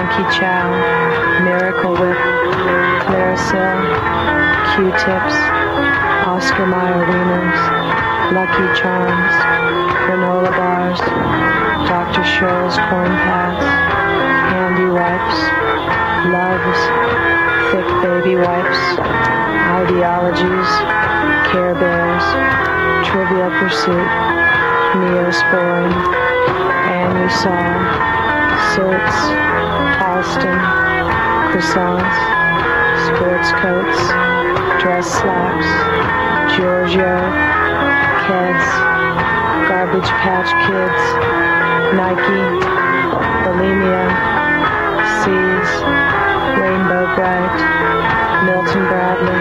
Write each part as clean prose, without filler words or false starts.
Monkey Chow, Miracle Whip, Clarasil, Q-tips, Oscar Mayer wieners, Lucky Charms, granola bars, Dr. Scholl's corn pads, candy wipes, Lives Thick baby wipes, Ideologies, Care Bears, Trivial Pursuit, Neosporin, Amysol, Silks, Halston, croissants, sports coats, dress slaps, Giorgio, Keds, Garbage Patch Kids, Nike, bulimia, C's, Rainbow Brite, Milton Bradley,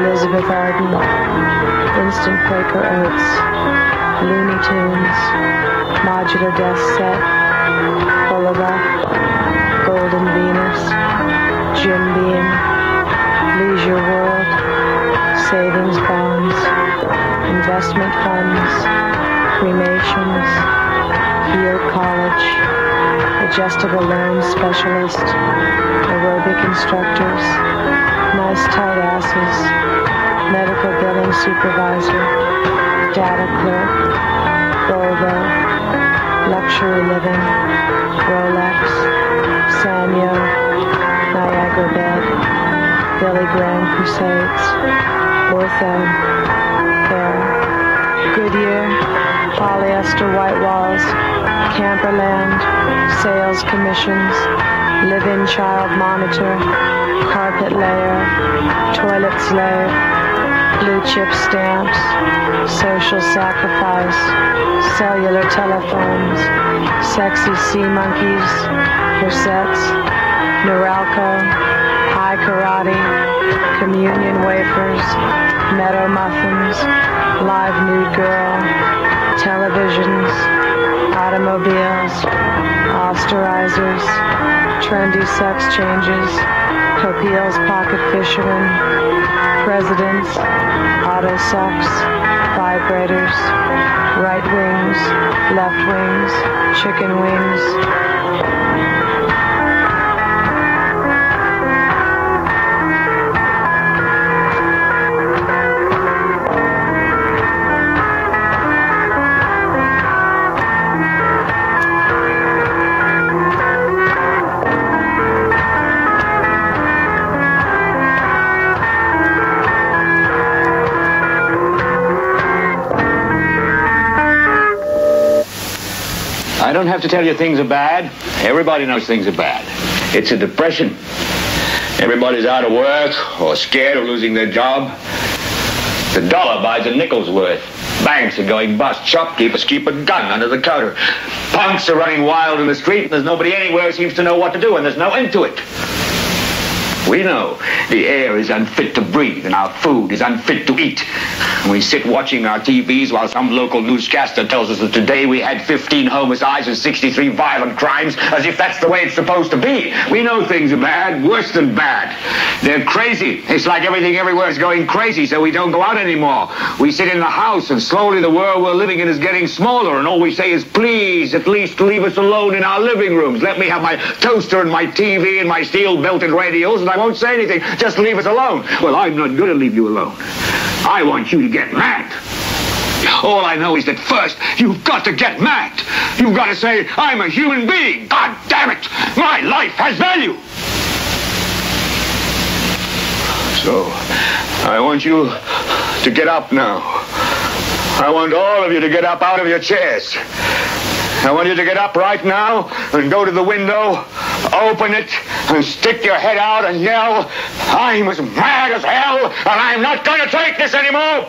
Elizabeth Arden, Instant Quaker Oats, Looney Tunes, modular desk set, Oliver, Golden Venus, Jim Beam, Leisure World, Savings Bonds, Investment Funds, Cremations, Yale College, Adjustable Learn Specialist, Aerobic Instructors, Nice Tight Asses, Medical Billing Supervisor, Data Clerk, Volvo, Luxury Living, Rolex, Samia, Niagara Bed, Billy Graham Crusades, Ortho, Care, Goodyear, polyester white walls, Camperland, sales commissions, live-in child monitor, carpet layer, toilet slave, Blue Chip Stamps, Social Sacrifice, Cellular Telephones, Sexy Sea Monkeys, Corsets, Neuralco, High Karate, Communion Wafers, Meadow Muffins, Live Nude Girl, Televisions, Automobiles, Osterizers, Trendy Sex Changes, Copiel's Pocket Fisherman, Presidents, auto socks, vibrators, right wings, left wings, chicken wings. I don't have to tell you things are bad. Everybody knows things are bad. It's a depression. Everybody's out of work or scared of losing their job. The dollar buys a nickel's worth. Banks are going bust. Shopkeepers keep a gun under the counter. Punks are running wild in the street, and there's nobody anywhere who seems to know what to do, and there's no end to it. We know the air is unfit to breathe and our food is unfit to eat. We sit watching our TVs while some local newscaster tells us that today we had 15 homicides and 63 violent crimes, as if that's the way it's supposed to be. We know things are bad, worse than bad. They're crazy. It's like everything everywhere is going crazy, so we don't go out anymore. We sit in the house, and slowly the world we're living in is getting smaller, and all we say is, please, at least leave us alone in our living rooms. Let me have my toaster and my TV and my steel-belted radios, and I won't say anything. Just leave us alone. Well, I'm not going to leave you alone. I want you to get mad. All I know is that first, you've got to get mad. You've got to say, I'm a human being. God damn it. My life has value. So, I want you to get up now. I want all of you to get up out of your chairs. I want you to get up right now and go to the window, open it, and stick your head out and yell, I'm as mad as hell, and I'm not going to take this anymore!